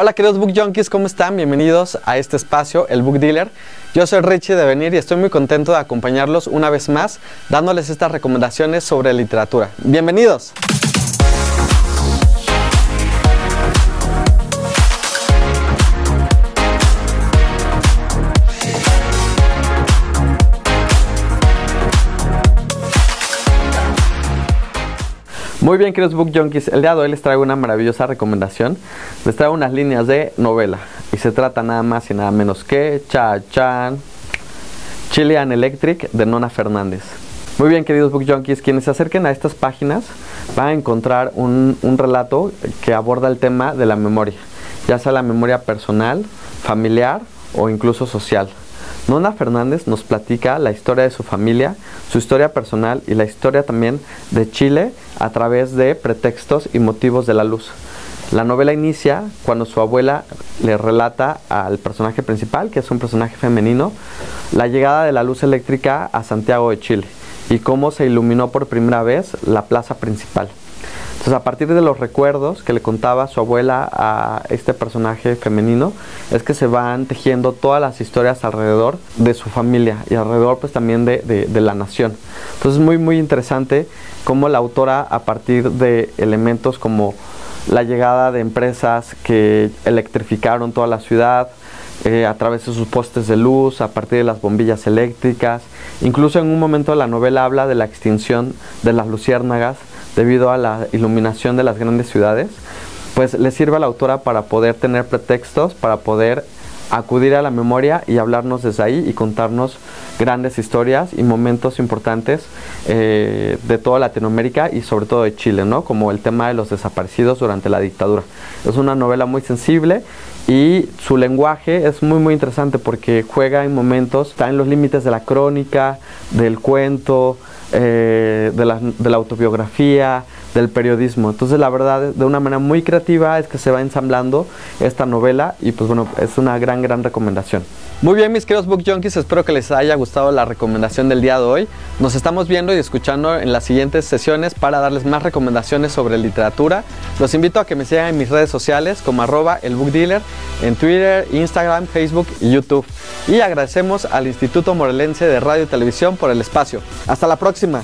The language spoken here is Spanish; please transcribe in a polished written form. Hola queridos Book Junkies, ¿cómo están? Bienvenidos a este espacio, el Book Dealer. Yo soy Richie de Venir y estoy muy contento de acompañarlos una vez más, dándoles estas recomendaciones sobre literatura. ¡Bienvenidos! Muy bien, queridos Book Junkies, el día de hoy les traigo una maravillosa recomendación. Les traigo unas líneas de novela y se trata nada más y nada menos que Chilean Electric de Nona Fernández. Muy bien, queridos Book Junkies, quienes se acerquen a estas páginas van a encontrar un relato que aborda el tema de la memoria, ya sea la memoria personal, familiar o incluso social. Nona Fernández nos platica la historia de su familia, su historia personal y la historia también de Chile a través de pretextos y motivos de la luz. La novela inicia cuando su abuela le relata al personaje principal, que es un personaje femenino, la llegada de la luz eléctrica a Santiago de Chile y cómo se iluminó por primera vez la plaza principal. Entonces, a partir de los recuerdos que le contaba su abuela a este personaje femenino, es que se van tejiendo todas las historias alrededor de su familia y alrededor pues también de la nación. Entonces, muy interesante cómo la autora, a partir de elementos como la llegada de empresas que electrificaron toda la ciudad, a través de sus postes de luz, a partir de las bombillas eléctricas, incluso en un momento de la novela habla de la extinción de las luciérnagas debido a la iluminación de las grandes ciudades, pues le sirve a la autora para poder tener pretextos, para poder acudir a la memoria y hablarnos desde ahí y contarnos grandes historias y momentos importantes de toda Latinoamérica y sobre todo de Chile, ¿no? Como el tema de los desaparecidos durante la dictadura. Es una novela muy sensible y su lenguaje es muy interesante porque juega en momentos, está en los límites de la crónica, del cuento, de la autobiografía, del periodismo. Entonces, la verdad, de una manera muy creativa es que se va ensamblando esta novela y pues bueno, es una gran recomendación. Muy bien, mis queridos Book Junkies, espero que les haya gustado la recomendación del día de hoy. Nos estamos viendo y escuchando en las siguientes sesiones para darles más recomendaciones sobre literatura. Los invito a que me sigan en mis redes sociales como @elbookdealer en Twitter, Instagram, Facebook y YouTube. Y agradecemos al Instituto Morelense de Radio y Televisión por el espacio. ¡Hasta la próxima!